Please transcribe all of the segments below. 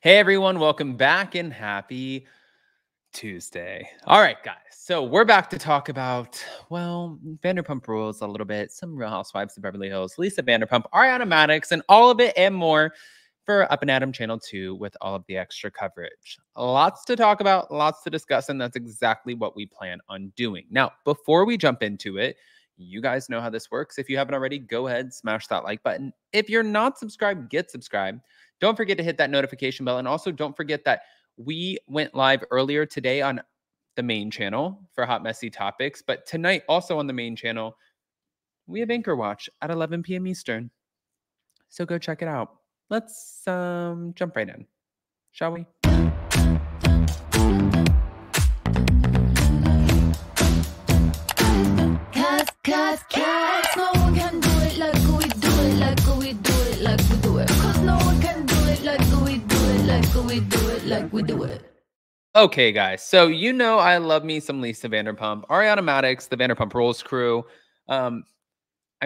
Hey everyone, welcome back and happy Tuesday. All right, guys. So we're back to talk about, well, Vanderpump Rules a little bit, some Real Housewives of Beverly Hills, Lisa Vanderpump, Ariana Madix, and all of it and more for Up and Atom Channel 2 with all of the extra coverage. Lots to talk about, lots to discuss, and that's exactly what we plan on doing. Now, before we jump into it, you guys know how this works. If you haven't already, go ahead, smash that like button. If you're not subscribed, get subscribed. Don't forget to hit that notification bell. And also don't forget that we went live earlier today on the main channel for Hot Messy Topics. But tonight, also on the main channel, we have Anchor Watch at 11 p.m. Eastern. So go check it out. Let's jump right in, shall we? Okay, guys. So you know I love me some Lisa Vanderpump, Ariana Madix, the Vanderpump Rules crew. I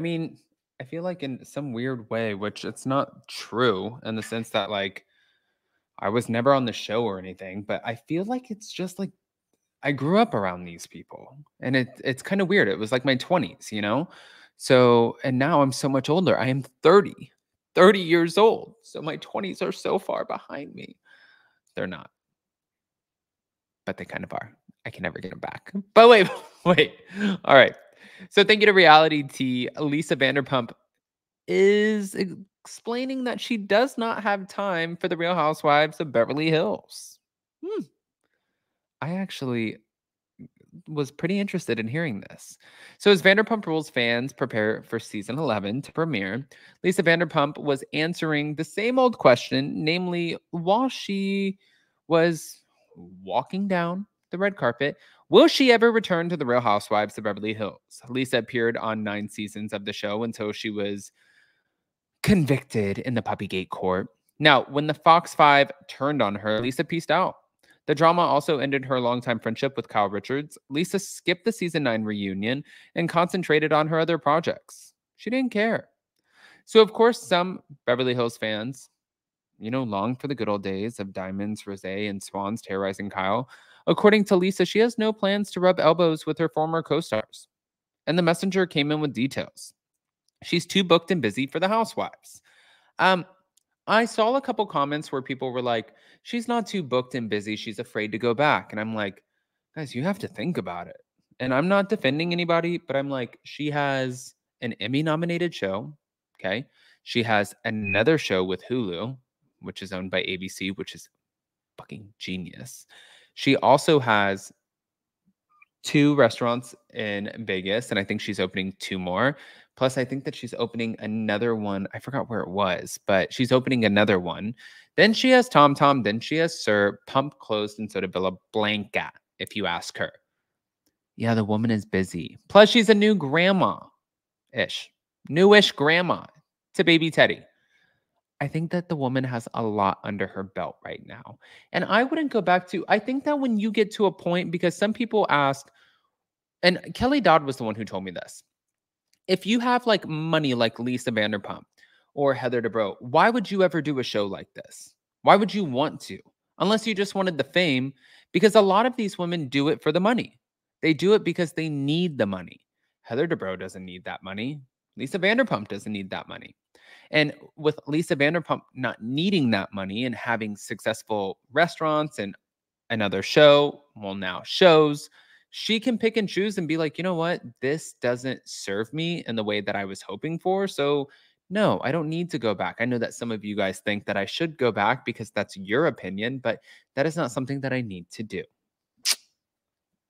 mean, I feel like in some weird way, which it's not true in the sense that like I was never on the show or anything, but I feel like it's just like I grew up around these people, and it's kind of weird. It was like my 20s, you know? So, and now I'm so much older. I am 30 years old. So my 20s are so far behind me. They're not, but they kind of are. I can never get them back. But wait. All right. So thank you to Reality Tea. Lisa Vanderpump is explaining that she does not have time for the Real Housewives of Beverly Hills. I actually was pretty interested in hearing this. So as Vanderpump Rules fans prepare for season 11 to premiere, Lisa Vanderpump was answering the same old question, namely, while she was walking down the red carpet, will she ever return to the Real Housewives of Beverly Hills? Lisa appeared on 9 seasons of the show until she was convicted in the Puppygate court. Now, when the Fox 5 turned on her, Lisa peaced out. The drama also ended her longtime friendship with Kyle Richards. Lisa skipped the season 9 reunion and concentrated on her other projects. She didn't care. So, of course, some Beverly Hills fans, you know, long for the good old days of Diamonds, Rosé, and Swans terrorizing Kyle. According to Lisa, she has no plans to rub elbows with her former co-stars. And The Messenger came in with details. She's too booked and busy for the Housewives. I saw a couple comments where people were like, she's not too booked and busy. She's afraid to go back. And I'm like, guys, you have to think about it. And I'm not defending anybody, but I'm like, she has an Emmy-nominated show, okay? She has another show with Hulu, which is owned by ABC, which is fucking genius. She also has 2 restaurants in Vegas, and I think she's opening 2 more. Plus, I think that she's opening another one. I forgot where it was, but she's opening another one. Then she has Tom-Tom. Then she has Sir Pump Closed and Soda Villa Blanca, if you ask her. Yeah, the woman is busy. Plus, she's a new grandma-ish. Newish grandma to baby Teddy. I think that the woman has a lot under her belt right now. And I wouldn't go back to, I think that when you get to a point, because some people ask, and Kelly Dodd was the one who told me this. If you have like money like Lisa Vanderpump or Heather Dubrow, why would you ever do a show like this? Why would you want to? Unless you just wanted the fame, because a lot of these women do it for the money. They do it because they need the money. Heather Dubrow doesn't need that money. Lisa Vanderpump doesn't need that money. And with Lisa Vanderpump not needing that money and having successful restaurants and another show, well, now shows, she can pick and choose and be like, you know what? This doesn't serve me in the way that I was hoping for. So no, I don't need to go back. I know that some of you guys think that I should go back because that's your opinion, but that is not something that I need to do.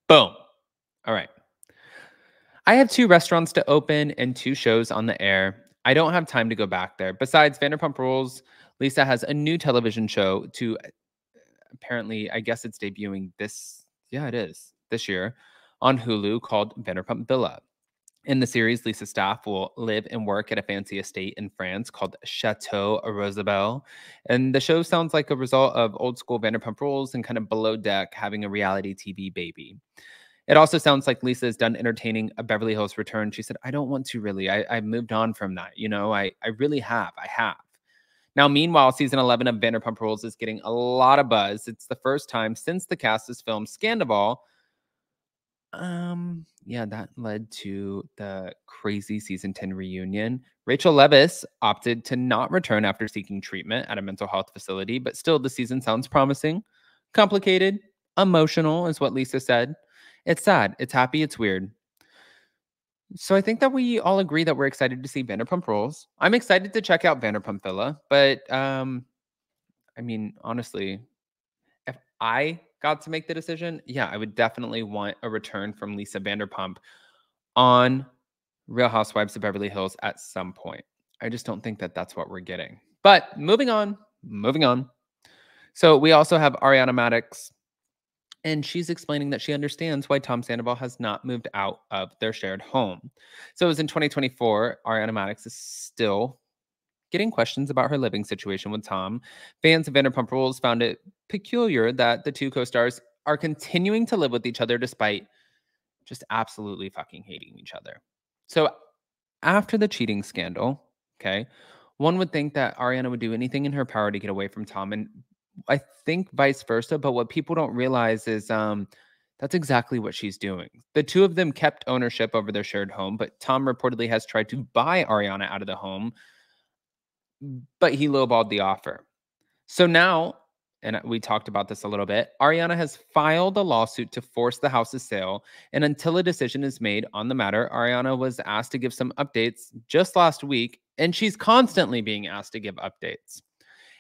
Boom. All right. I have 2 restaurants to open and 2 shows on the air. I don't have time to go back there. Besides Vanderpump Rules, Lisa has a new television show to apparently, I guess it's debuting this. Yeah, it is. This year on Hulu called Vanderpump Villa. In the series, Lisa's staff will live and work at a fancy estate in France called Chateau Roosevelt. And the show sounds like a result of old school Vanderpump Rules and kind of Below Deck having a reality TV baby. It also sounds like Lisa is done entertaining a Beverly Hills return. She said, I don't want to really. I moved on from that. You know, I really have. Now, meanwhile, season 11 of Vanderpump Rules is getting a lot of buzz. It's the first time since the cast has filmed Scandoval. Yeah, that led to the crazy season 10 reunion. Raquel Leviss opted to not return after seeking treatment at a mental health facility, but still the season sounds promising. Complicated, emotional is what Lisa said. It's sad, it's happy, it's weird. So I think that we all agree that we're excited to see Vanderpump Rules. I'm excited to check out Vanderpump Villa, but I mean, honestly, if I got to make the decision, yeah, I would definitely want a return from Lisa Vanderpump on Real Housewives of Beverly Hills at some point. I just don't think that that's what we're getting. But moving on. So we also have Ariana Madix, and she's explaining that she understands why Tom Sandoval has not moved out of their shared home. So it was in 2024, Ariana Madix is still getting questions about her living situation with Tom. Fans of Vanderpump Rules found it peculiar that the two co-stars are continuing to live with each other despite just absolutely fucking hating each other. So after the cheating scandal, okay, one would think that Ariana would do anything in her power to get away from Tom, and I think vice versa, but what people don't realize is that's exactly what she's doing. The two of them kept ownership over their shared home, but Tom reportedly has tried to buy Ariana out of the home, but he lowballed the offer. So now, and we talked about this a little bit, Ariana has filed a lawsuit to force the house's sale, and until a decision is made on the matter, Ariana was asked to give some updates just last week, and she's constantly being asked to give updates.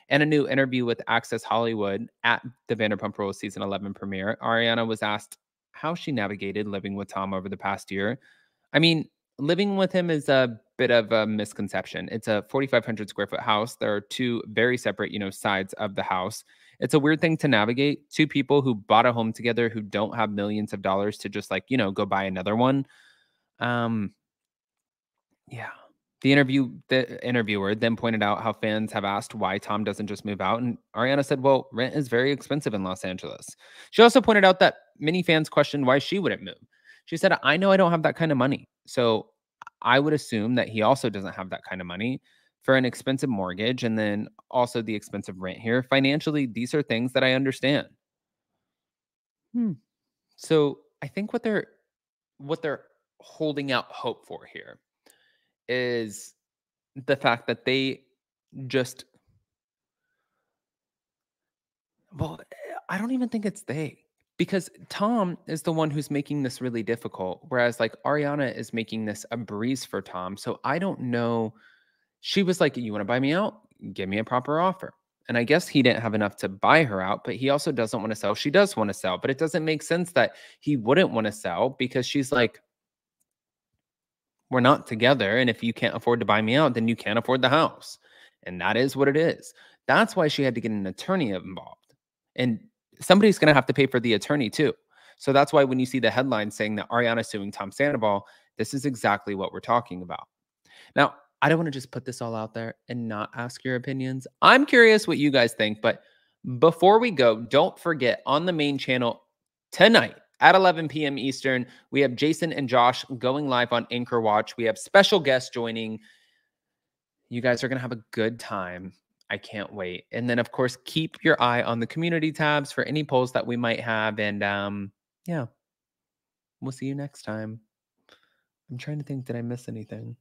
In a new interview with Access Hollywood at the Vanderpump Rules season 11 premiere, Ariana was asked how she navigated living with Tom over the past year. I mean, living with him is a bit of a misconception. It's a 4,500 square foot house. There are two very separate, sides of the house. It's a weird thing to navigate. Two people who bought a home together who don't have millions of dollars to just go buy another one. Yeah. The interviewer then pointed out how fans have asked why Tom doesn't just move out. And Ariana said, well, rent is very expensive in Los Angeles. She also pointed out that many fans questioned why she wouldn't move. She said, I know I don't have that kind of money. So I would assume that he also doesn't have that kind of money for an expensive mortgage and then also the expensive rent here. Financially, these are things that I understand. So I think what they're holding out hope for here is the fact that they just, well, I don't even think it's they, because Tom is the one who's making this really difficult, whereas Ariana is making this a breeze for Tom. So I don't know. She was like, you want to buy me out? Give me a proper offer. And I guess he didn't have enough to buy her out, but he also doesn't want to sell. She does want to sell, but it doesn't make sense that he wouldn't want to sell, because she's like, we're not together, and if you can't afford to buy me out, then you can't afford the house. And that is what it is. That's why she had to get an attorney involved. And somebody's going to have to pay for the attorney too. So that's why when you see the headline saying that Ariana's suing Tom Sandoval, this is exactly what we're talking about. Now, I don't want to just put this all out there and not ask your opinions. I'm curious what you guys think, but before we go, don't forget on the main channel tonight, at 11 p.m. Eastern, we have Jason and Josh going live on Anchor Watch. We have special guests joining. You guys are going to have a good time. I can't wait. And then, of course, keep your eye on the community tabs for any polls that we might have. And, yeah, we'll see you next time. I'm trying to think, did I miss anything?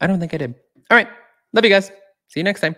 I don't think I did. All right. Love you guys. See you next time.